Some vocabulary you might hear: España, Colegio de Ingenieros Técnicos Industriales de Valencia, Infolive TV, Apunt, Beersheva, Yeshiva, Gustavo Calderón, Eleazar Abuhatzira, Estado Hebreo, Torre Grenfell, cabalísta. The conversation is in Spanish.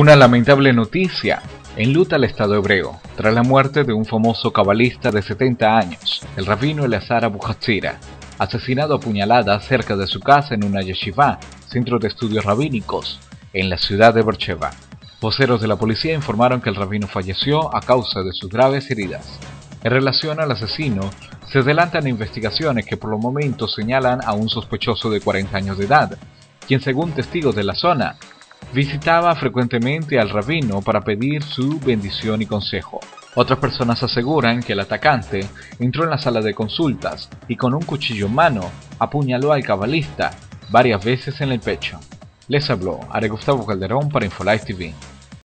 Una lamentable noticia enluta al Estado hebreo, tras la muerte de un famoso cabalista de 70 años, el rabino Eleazar Abuhatzira, asesinado a puñaladas cerca de su casa en una yeshiva, centro de estudios rabínicos, en la ciudad de Beersheva. Voceros de la policía informaron que el rabino falleció a causa de sus graves heridas. En relación al asesino, se adelantan investigaciones que por el momento señalan a un sospechoso de 40 años de edad, quien según testigos de la zona, visitaba frecuentemente al rabino para pedir su bendición y consejo. Otras personas aseguran que el atacante entró en la sala de consultas y con un cuchillo en mano apuñaló al cabalista varias veces en el pecho. Les habló Gustavo Calderón para Infolive TV.